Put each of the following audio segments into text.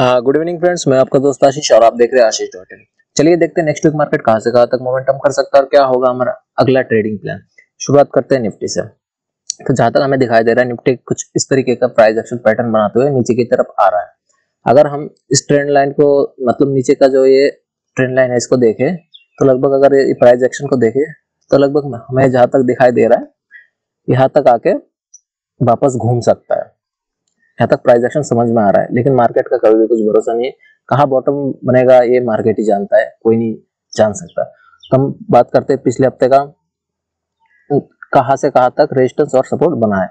Good evening friends, मैं आपका दोस्त आशीष और आप देख रहे हैं आशीष टोटली। चलिए देखते हैं नेक्स्ट वीक मार्केट कहां से कहां तक मोमेंटम कर सकता है और क्या होगा हमारा अगला ट्रेडिंग प्लान। शुरुआत करते हैं निफ्टी से। तो जहां तक हमें दिखाई दे रहा है निफ्टी कुछ इस तरीके का प्राइस एक्शन पैटर्न बनाते हुए नीचे की तरफ आ रहा है। अगर हम इस ट्रेंड लाइन को, मतलब नीचे का जो ये ट्रेंड लाइन है, इसको देखें तो लगभग, अगर ये प्राइस एक्शन को देखें तो लगभग हमें जहां तक दिखाई दे रहा है यहाँ तक आके वापस घूम सकता है। यहाँ तक प्राइस एक्शन समझ में आ रहा है, लेकिन मार्केट का कभी भी कुछ भरोसा नहीं है। कहाँ बॉटम बनेगा ये मार्केट ही जानता है, कोई नहीं जान सकता। तो हम बात करते हैं पिछले हफ्ते का, कहाँ से कहाँ तक रेजिस्टेंस और सपोर्ट बना है।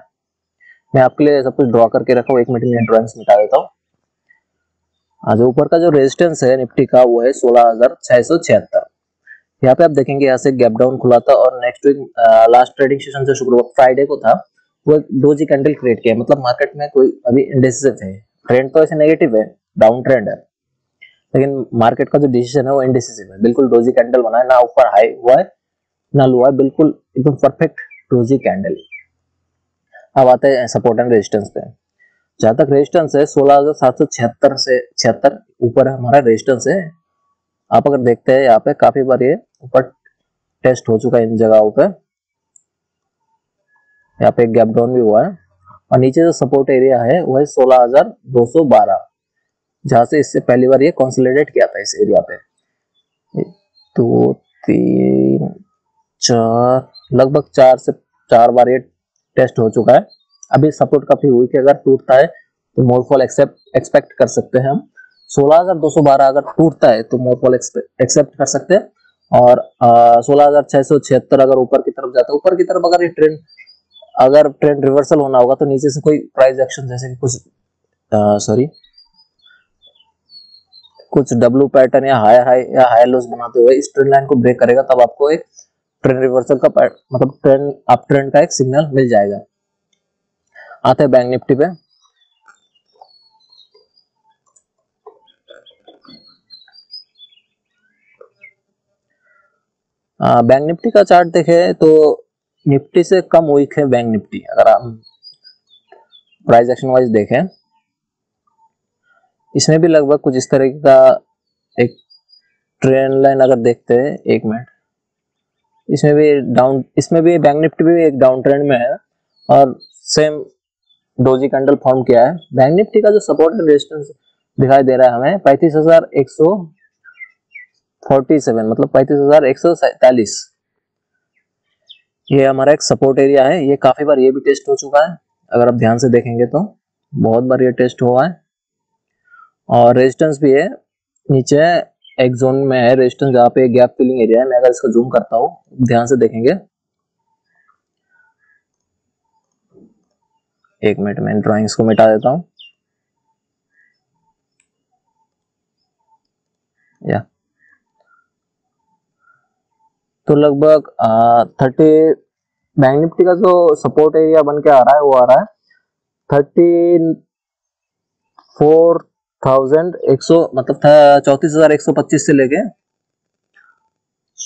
मैं आपके लिए सब कुछ ड्रॉ करके रखा हूँ, एक मिनट में ड्रॉइंग्स मिटा देता हूँ। आज ऊपर का जो रेजिस्टेंस है निफ्टी का वो है 16,676। यहाँ पे आप देखेंगे यहाँ से गैप डाउन खुला था और next week last trading session जो शुक्रवार फ्राइडे को था वो डोजी कैंडल क्रिएट किया, मतलब मार्केट में कोई अभी इंडेसिसिव है। ट्रेंड तो ऐसे नेगेटिव है, डाउन ट्रेंड है, लेकिन मार्केट का जो डिसीजन है वो इंडेसिसिव है। बिल्कुल डोजी कैंडल बना है, ना ऊपर हाई हुआ है ना लो है, बिल्कुल एकदम परफेक्ट डोजी कैंडल। अब आते हैं सपोर्ट एंड रेजिस्टेंस पे। जहां तक रेजिस्टेंस है 16,776 से 76 ऊपर हमारा रेजिस्टेंस है। आप अगर देखते हैं यहाँ पे काफी बार ये ऊपर टेस्ट हो चुका है इन जगहों पर, यहाँ पे गैप डाउन भी हुआ है और नीचे जो सपोर्ट एरिया है वह 16,212, जहां से इससे पहली बार ये कंसोलिडेट किया था इस एरिया पे। 2, 3, 4 लगभग 4 बार ये टेस्ट हो चुका है। अभी सपोर्ट काफी हुई कि अगर टूटता है तो मोरफॉल एक्सपेक्ट कर सकते हैं हम। 16,212 अगर टूटता है तो मोरफॉल एक्सेप्ट कर सकते हैं, और 16,676 अगर ऊपर की तरफ जाता है, ऊपर की तरफ अगर ये ट्रेंड, अगर ट्रेंड रिवर्सल होना होगा तो नीचे से कोई प्राइस एक्शन जैसे कि कुछ डब्ल्यू पैटर्न या हायर लॉस बनाते हुए इस ट्रेंड लाइन को ब्रेक करेगा, तब आपको एक ट्रेंड रिवर्सल का मतलब ट्रेंड अप ट्रेंड का एक सिग्नल मिल जाएगा। आते हैं बैंक निफ्टी पे। बैंक निफ्टी का चार्ट देखें तो निफ्टी से कम वीक है बैंक निफ्टी। अगर आप प्राइस एक्शन वाइज देखें, इसमें भी लगभग कुछ इस तरह का एक ट्रेंड लाइन अगर देखते हैं, एक मिनट, इसमें भी बैंक निफ्टी भी एक डाउन ट्रेंड में है और सेम डोजी कैंडल फॉर्म किया है। बैंक निफ्टी का जो सपोर्ट एंड रेजिस्टेंस दिखाई दे रहा है हमें 35,147, मतलब 35,147 ये हमारा एक सपोर्ट एरिया है। ये काफी बार ये भी टेस्ट हो चुका है, अगर आप ध्यान से देखेंगे तो बहुत बार ये टेस्ट हुआ है और रेजिस्टेंस भी है नीचे एक जोन में है रेजिस्टेंस, जहाँ पे गैप फिलिंग एरिया है। मैं अगर इसको जूम करता हूँ, ध्यान से देखेंगे, एक मिनट में ड्राइंग्स को मिटा देता हूँ। या तो लगभग 30 बैंक निफ्टी का जो सपोर्ट एरिया बन के आ रहा है वो आ रहा है 34,100, मतलब 34,125 से लेके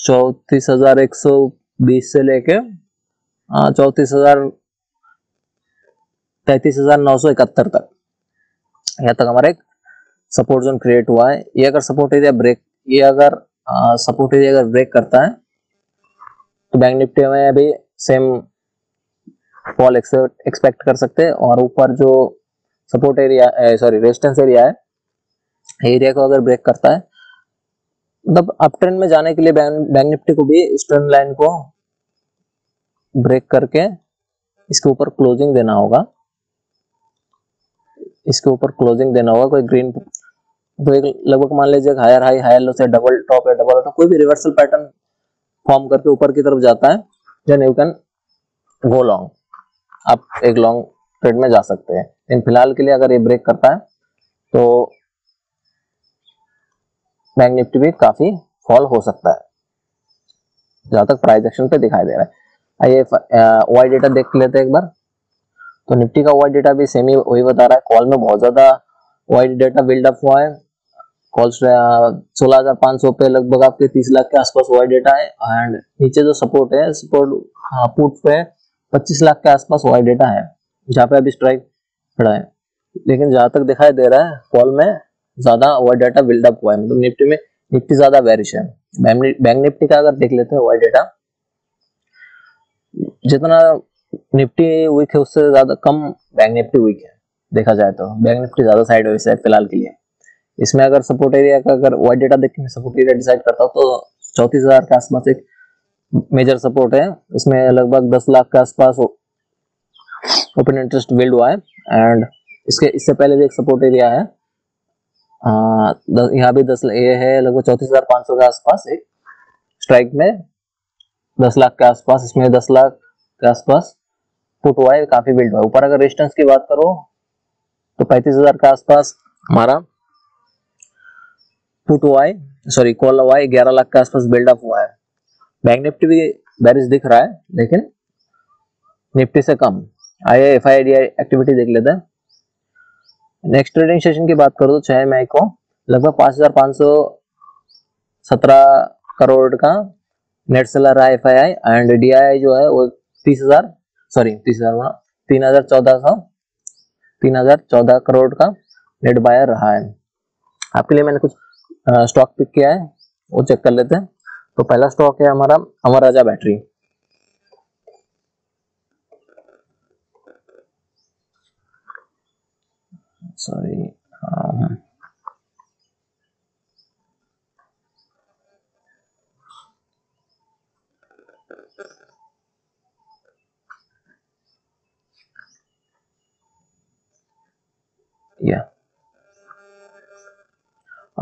34,120 से लेके 33,971 तक, यहाँ तक हमारा एक सपोर्ट जोन क्रिएट हुआ है। ये अगर सपोर्ट एरिया ब्रेक, ब्रेक करता है तो बैंक निफ्टी में भी सेम फॉल एक्सपेक्ट कर सकते हैं, और ऊपर जो सपोर्ट एरिया रेजिस्टेंस एरिया है, एरिया को अगर ब्रेक करता है, मतलब अप ट्रेंड में जाने के लिए बैंक निफ्टी को भी इस ट्रेंड लाइन को ब्रेक करके इसके ऊपर क्लोजिंग देना होगा, कोई ग्रीन, तो एक लगभग मान लीजिए हायर हाई हायर लो से डबल टॉप या डबल टॉप, कोई भी रिवर्सल पैटर्न फॉर्म करके ऊपर की तरफ जाता है, then you can go long, आप एक लॉन्ग ट्रेड में जा सकते हैं। लेकिन फिलहाल के लिए अगर ये ब्रेक करता है तो बैंक निफ्टी भी काफी फॉल हो सकता है, जहां तक प्राइस एक्शन पे दिखाई दे रहा है। आइए ओआई डेटा देख लेते हैं एक बार। तो निफ्टी का ओआई डेटा भी सेम ही वही बता रहा है, कॉल में बहुत ज्यादा ओआई डेटा बिल्डअप हुआ है, कॉल्स 16,500 पे लगभग आपके 30 लाख के आसपास वाई डेटा है एंड नीचे जो सपोर्ट है सपोर्ट पुट पे 25 लाख के आसपास वाई डेटा है जहाँ पे अभी स्ट्राइक खड़ा है। लेकिन जहाँ तक दिखाई दे रहा है कॉल में ज्यादा वाई डेटा बिल्डअप हुआ है, मतलब निफ्टी में निफ्टी ज्यादा बेरिश है। बैंक निफ्टी का अगर देख लेते हैं वाई डेटा जितना निफ्टी वीक है उससे ज्यादा कम बैंक निफ्टी वीक है। देखा जाए तो बैंक निफ्टी ज्यादा साइडवेज है फिलहाल के लिए। इसमें अगर सपोर्ट एरिया का अगर वाइड डेटा देख के मैं सपोर्ट एरिया डिसाइड करता हूँ तो 34,000 के आसपास एक मेजर सपोर्ट है। इसमें लगभग 10 लाख के आसपास ओपन इंटरेस्ट बिल्ड हुआ है एंड इसके इससे पहले भी एक सपोर्ट एरिया है यहाँ भी 10 ये है लगभग 34,500 के आसपास एक स्ट्राइक में 10 लाख के आसपास, इसमें 10 लाख के आसपास पुट हुआ है, काफी बिल्ड हुआ है। ऊपर अगर रेजिस्टेंस की बात करो तो 35,000 के आसपास हमारा पुट हुआ है, सॉरी कॉल हुआ है, 11 लाख के आसपास बिल्डअप हुआ है। बैंक निफ्टी भी बैरिश दिख रहा है लेकिन निफ्टी से कम। आइए एफआईआई एक्टिविटी देख लेते हैं। नेक्स्ट ट्रेडिंग सेशन की बात करो तो 6 मई को लगभग 5,517 करोड़ का नेट सेलर रहा है एफआईआई एंड डीआईआई जो है वो 3,014 करोड़ का नेट बायर रहा है। आपके लिए मैंने कुछ स्टॉक पिक किया है वो चेक कर लेते हैं। तो पहला स्टॉक है हमारा अमर राजा बैटरी।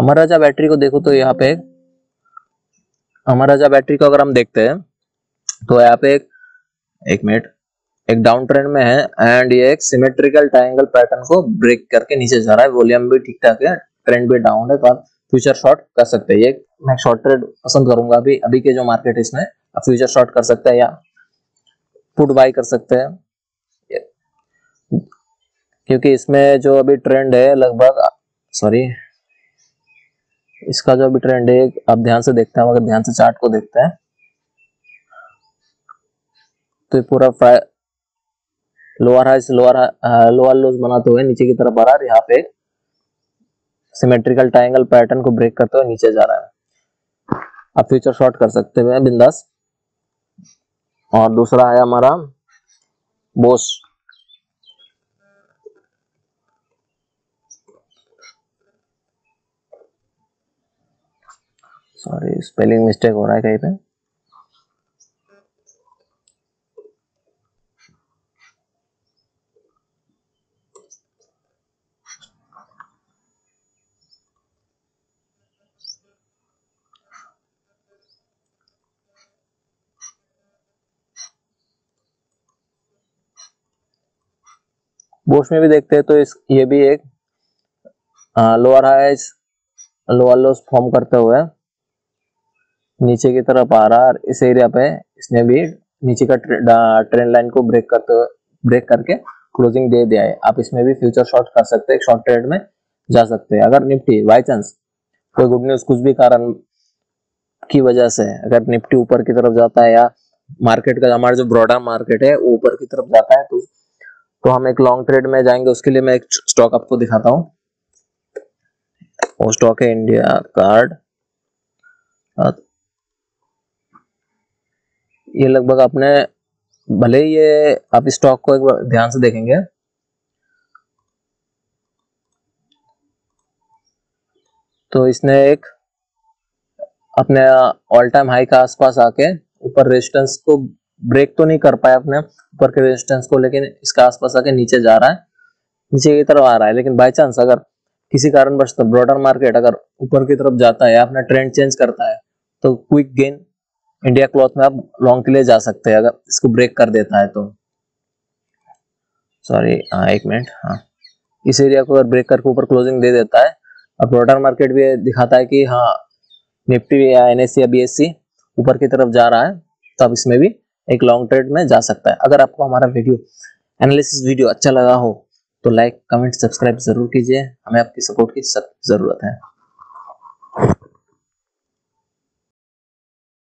अमर राजा बैटरी को देखो तो यहाँ पे अमर राजा बैटरी को अगर हम देखते हैं तो यहाँ पे एक डाउन ट्रेंड में है एंड ये एक सिमेट्रिकल ट्रायंगल पैटर्न को ब्रेक करके नीचे जा रहा है। वॉल्यूम भी ठीक ठाक है, ट्रेंड भी डाउन है, तो आप फ्यूचर शॉर्ट कर सकते हैं। ये मैं शॉर्ट ट्रेड पसंद करूंगा। अभी के जो मार्केट है इसमें आप फ्यूचर शॉर्ट कर सकते हैं या पुट बाय कर सकते हैं क्योंकि इसमें जो अभी ट्रेंड है लगभग इसका जो अभी ट्रेंड है आप ध्यान से देखते हैं। अगर ध्यान से चार्ट को देखते हैं तो पूरा लोअर हाई से लोअर लोज बनाते हुए नीचे की तरफ आ रहा है। यहाँ पे सिमेट्रिकल ट्रायंगल पैटर्न को ब्रेक करते हुए नीचे जा रहा है। आप फ्यूचर शॉर्ट कर सकते हैं बिंदास। और दूसरा है हमारा बोश। सॉरी स्पेलिंग मिस्टेक हो रहा है कहीं पे। बोश में भी देखते हैं तो ये भी एक lower high lower lows form करते हुए नीचे की तरफ आ रहा है। इस एरिया पे इसने भी नीचे का ट्रेंड लाइन को ब्रेक करके क्लोजिंग दे दिया है। आप इसमें भी फ्यूचर शॉर्ट कर सकते हैं, शॉर्ट ट्रेड में जा सकते हैं। अगर निफ्टी बाई चांस कोई गुड न्यूज कुछ भी कारण की वजह से अगर निफ्टी ऊपर की तरफ जाता है या मार्केट का हमारा जो ब्रॉडर मार्केट है वो ऊपर की तरफ जाता है तो हम एक लॉन्ग ट्रेड में जाएंगे। उसके लिए मैं एक स्टॉक आपको दिखाता हूँ। वो स्टॉक है इंडिया कार्ड। ये लगभग आपने भले ही ये आप इस स्टॉक को एक बार ध्यान से देखेंगे तो इसने एक अपने ऑल टाइम हाई के आसपास आके ऊपर रेजिस्टेंस को ब्रेक तो नहीं कर पाया अपने ऊपर के रेजिस्टेंस को, लेकिन इसके आसपास आके नीचे जा रहा है, नीचे की तरफ आ रहा है। लेकिन बाय चांस अगर किसी कारणवश तो ब्रॉडर मार्केट अगर ऊपर की तरफ जाता है अपना ट्रेंड चेंज करता है तो क्विक गेन इंडिया क्लॉथ में आप लॉन्ग के लिए जा सकते हैं अगर इसको ब्रेक कर देता है तो। इस एरिया को अगर ब्रेक करके ऊपर क्लोजिंग दे देता है। अब ब्रॉडर मार्केट भी दिखाता है कि हाँ निफ्टी या एनएससी या बीएससी ऊपर की तरफ जा रहा है तो आप इसमें भी एक लॉन्ग ट्रेड में जा सकता है। अगर आपको हमारा एनालिसिस वीडियो अच्छा लगा हो तो लाइक कमेंट सब्सक्राइब जरूर कीजिए। हमें आपकी सपोर्ट की सख्त जरूरत है।